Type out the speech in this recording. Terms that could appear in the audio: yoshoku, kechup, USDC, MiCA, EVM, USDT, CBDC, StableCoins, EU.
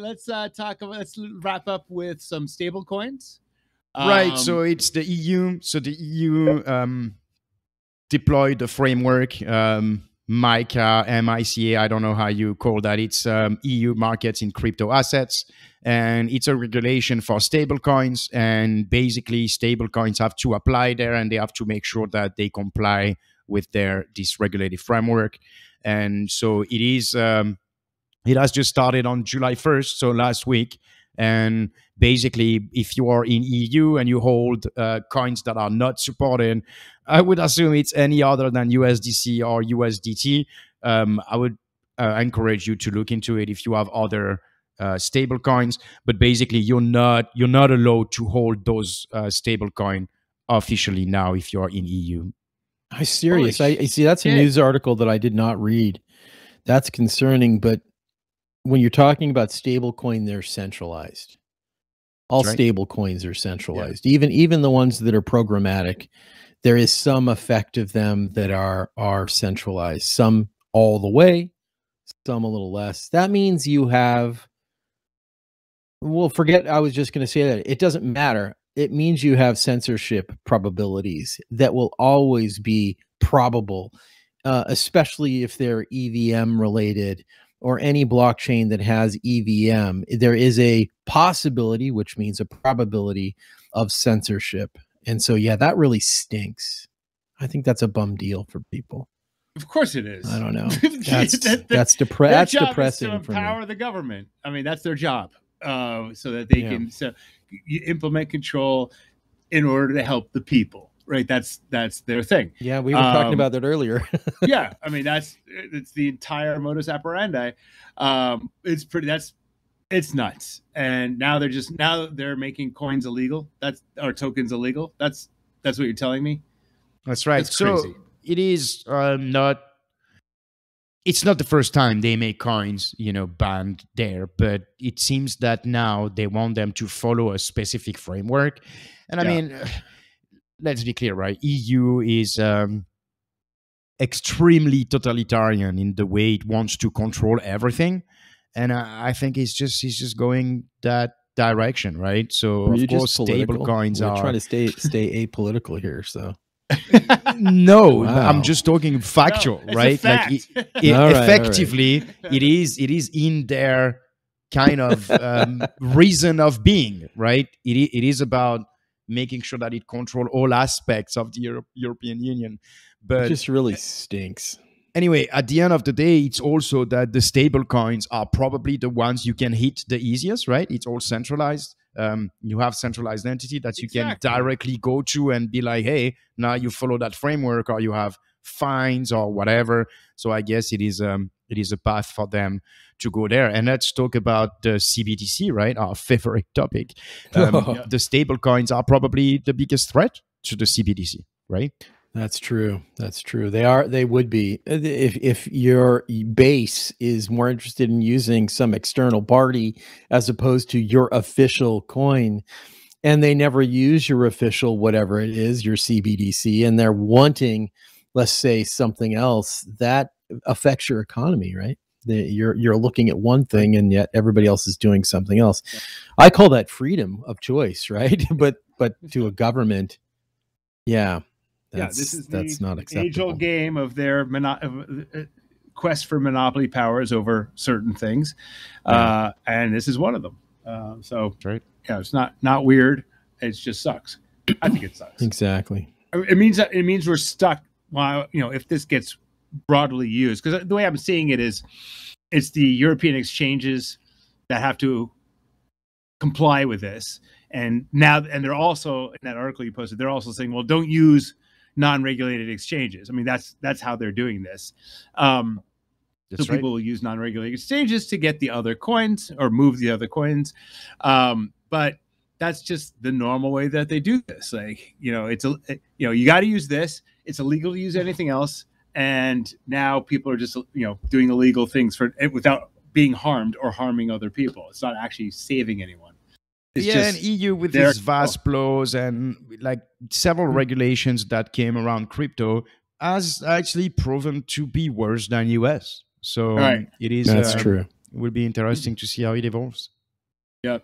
let's wrap up with some stable coins. Right. So it's the EU. So the EU deployed the framework, MiCA, MICA, I don't know how you call that. It's EU markets in crypto assets. And it's a regulation for stable coins. And basically stable coins have to apply there and they have to make sure that they comply with this regulated framework. And so it is, it has just started on July 1st. So last week. And basically, if you are in EU and you hold coins that are not supported, I would assume it's any other than USDC or USDT. I would encourage you to look into it if you have other stable coins. But basically, you're not allowed to hold those stable coin officially now if you are in EU. I'm serious. I see. That's a news article that I did not read. That's concerning, but. When you're talking about stablecoin, they're centralized. All right. Stablecoins are centralized. Yeah. Even the ones that are programmatic, there is some effect of them that are centralized. Some all the way, some a little less. That means you have. Well, forget. I was just going to say that it doesn't matter. It means you have censorship probabilities that will always be probable, especially if they're EVM related. Or any blockchain that has EVM, there is a possibility, which means a probability of censorship. And so, yeah, that really stinks. I think that's a bum deal for people. Of course it is. I don't know. That's, that's depressing. Their job is to empower the government. I mean, that's their job, so that they can implement control in order to help the people. Right, that's their thing. Yeah, we were talking about that earlier. Yeah, I mean it's the entire modus operandi. It's nuts. And now they're making coins illegal. That's or tokens illegal. That's what you're telling me. That's right. That's crazy. So it is not. It's not the first time they make coins, banned there, but it seems that now they want them to follow a specific framework, and I mean. Let's be clear, right? EU is extremely totalitarian in the way it wants to control everything, and I think it's just going that direction, right? So of course, stable coins are trying to stay apolitical here. So no, wow. I'm just talking factual, no, right? Fact. Like effectively, it is in their kind of reason of being, right? It is about making sure that it controls all aspects of the European Union. But it just really stinks. Anyway, at the end of the day, it's also that the stable coins are probably the ones you can hit the easiest, right? It's all centralized. You have centralized entity that you can directly go to and be like, hey, now you follow that framework or you have fines or whatever. So I guess it is a path for them to go there. And let's talk about the CBDC, right? Our favorite topic. The stable coins are probably the biggest threat to the CBDC, right? That's true. That's true. They are. They would be if your base is more interested in using some external party as opposed to your official coin, and they never use your official whatever it is, your CBDC, and they're wanting, let's say, something else that affects your economy, right? You're looking at one thing and yet everybody else is doing something else. Yeah. I call that freedom of choice, right? but to a government, that's not acceptable. This is the age-old game of their quest for monopoly powers over certain things, and this is one of them. So right. Yeah, it's not weird. It just sucks. I think it sucks. Exactly. It means we're stuck. Well, if this gets broadly used, because the way I'm seeing it is it's the European exchanges that have to comply with this. And they're also, in that article you posted, they're also saying, well, don't use non-regulated exchanges. I mean, that's how they're doing this. So people will use non-regulated exchanges to get the other coins or move the other coins. But that's just the normal way that they do this. Like, you got to use this. It's illegal to use anything else. And now people are just, doing illegal things for without being harmed or harming other people. It's not actually saving anyone. It's just and EU with its vast blows and like several regulations that came around crypto has actually proven to be worse than US. So it is. That's true. it will be interesting to see how it evolves. Yeah.